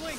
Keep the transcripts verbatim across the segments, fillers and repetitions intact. blink.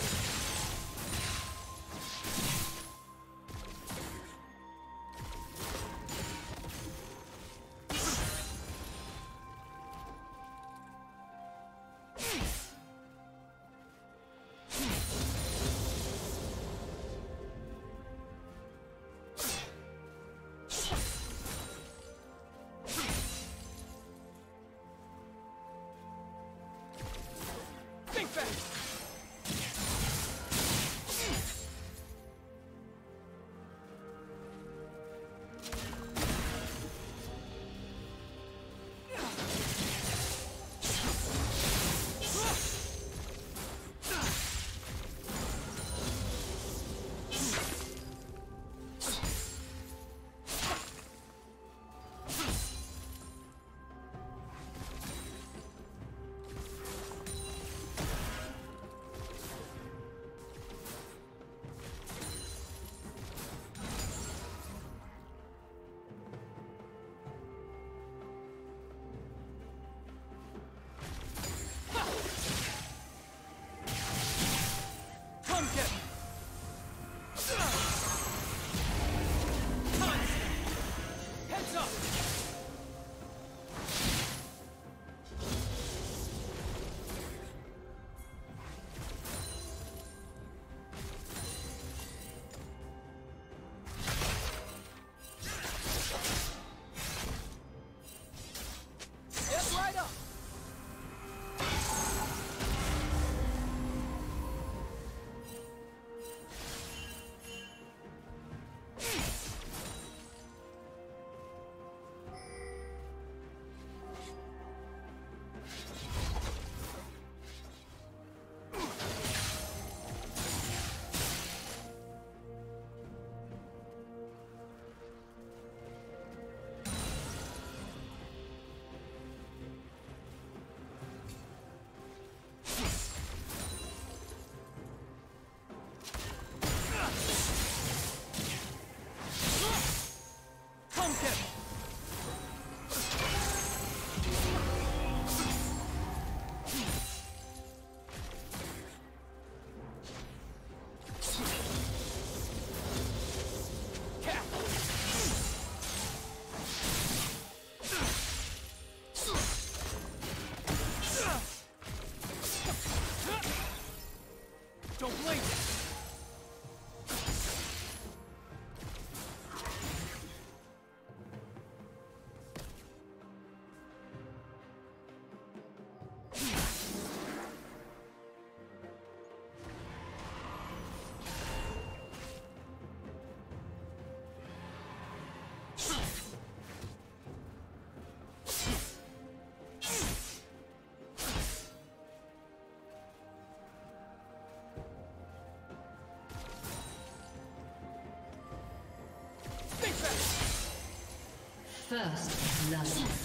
First love.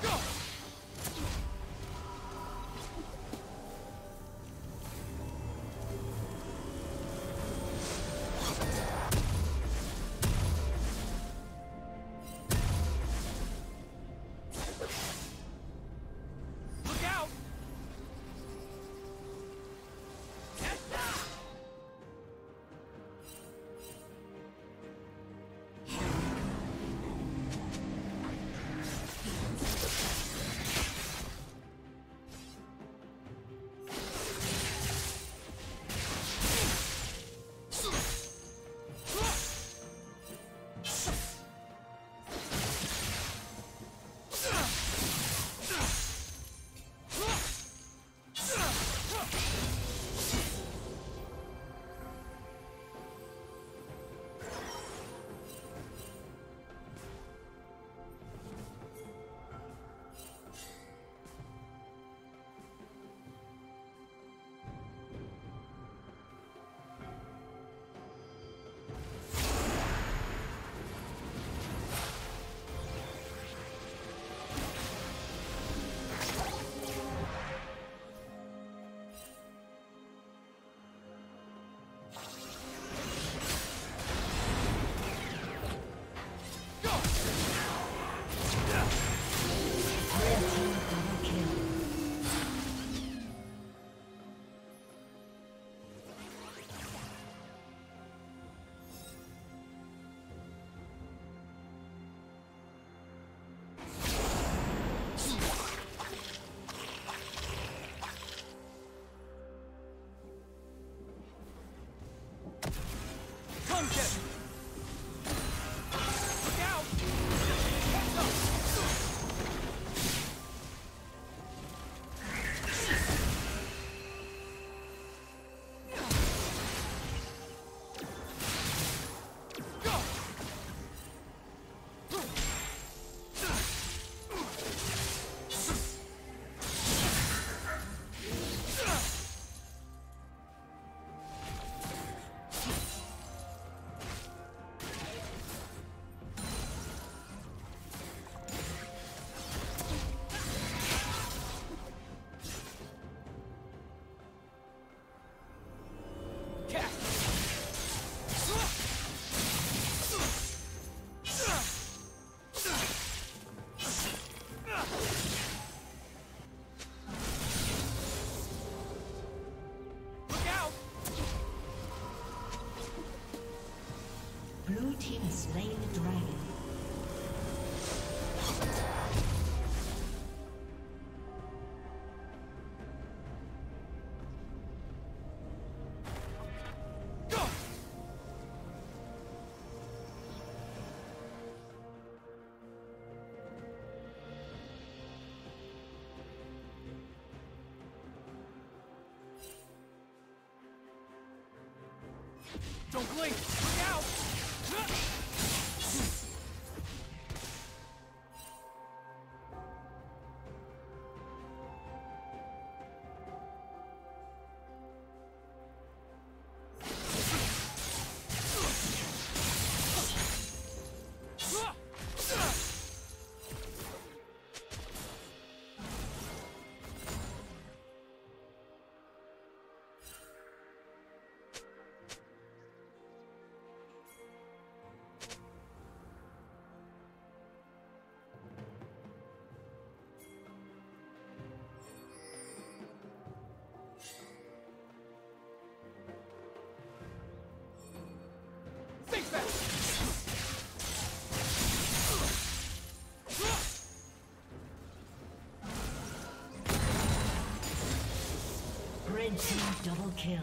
Go! Don't blink! Look out! Red team double kill.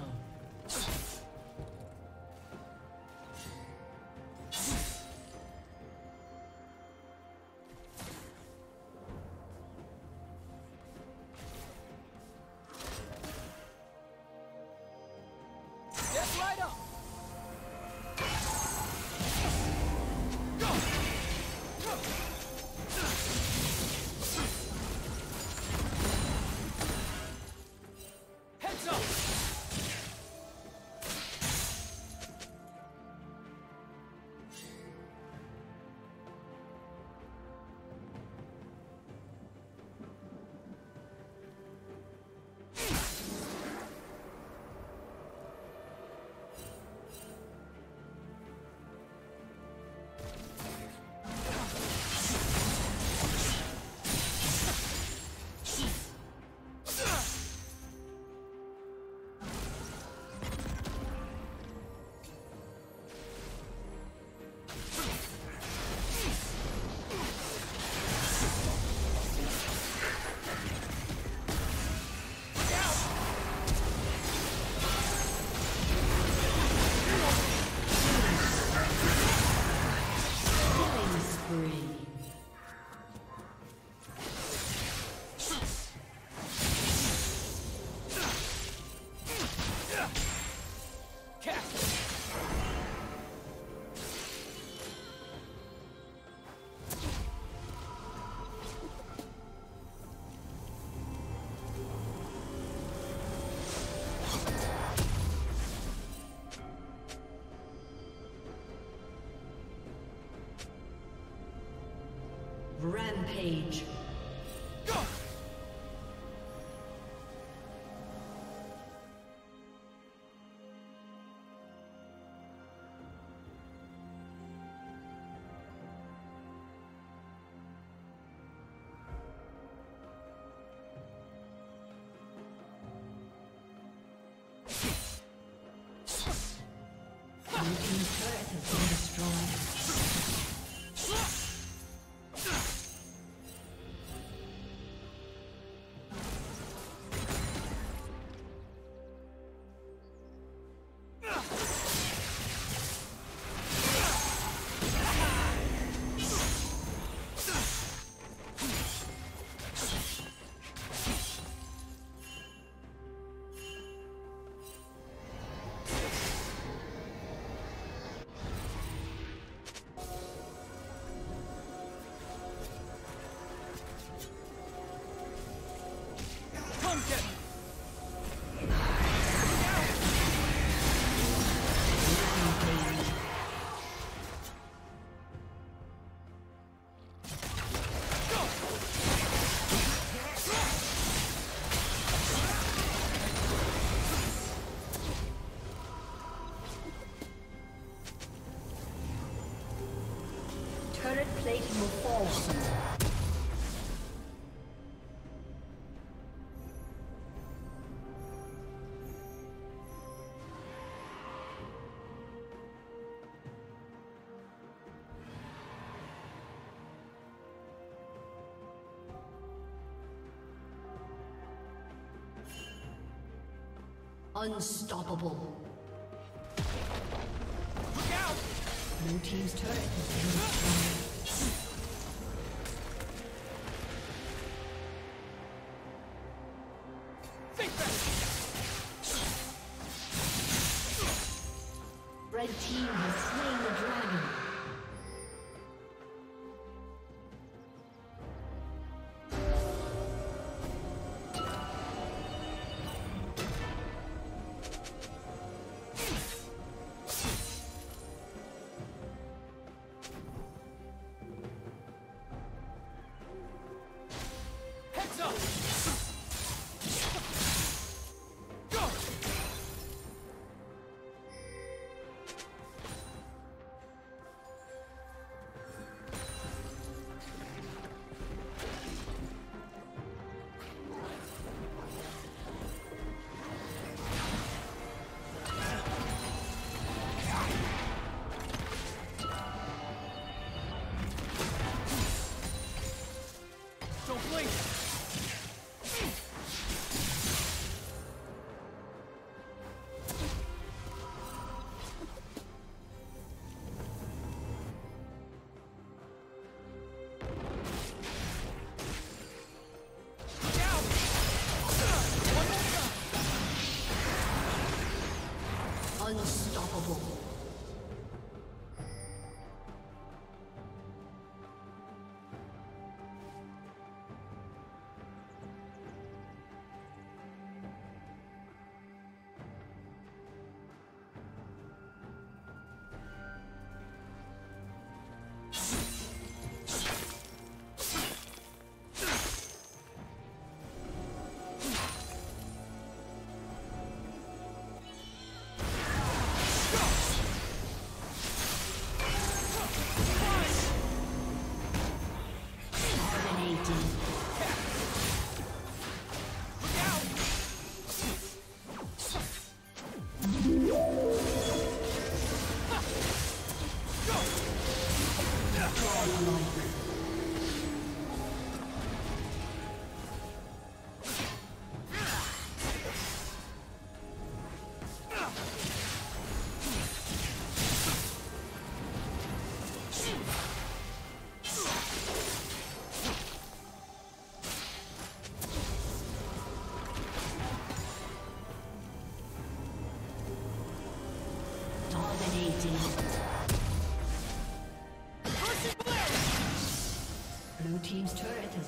Rampage. Go! Current plate will fall soon. Unstoppable. Look out! Blue team's turret has been destroyed. Unstoppable. Blue team's turret has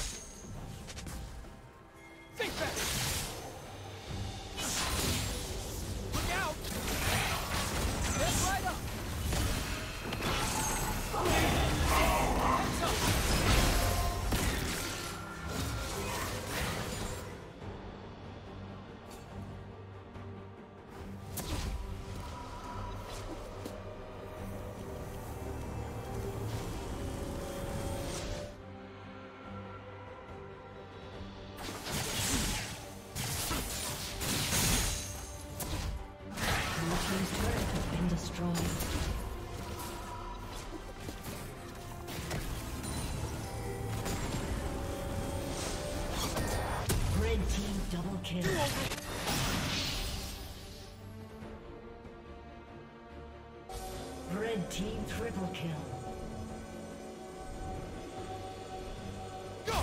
Double kill. Red team triple kill. Go!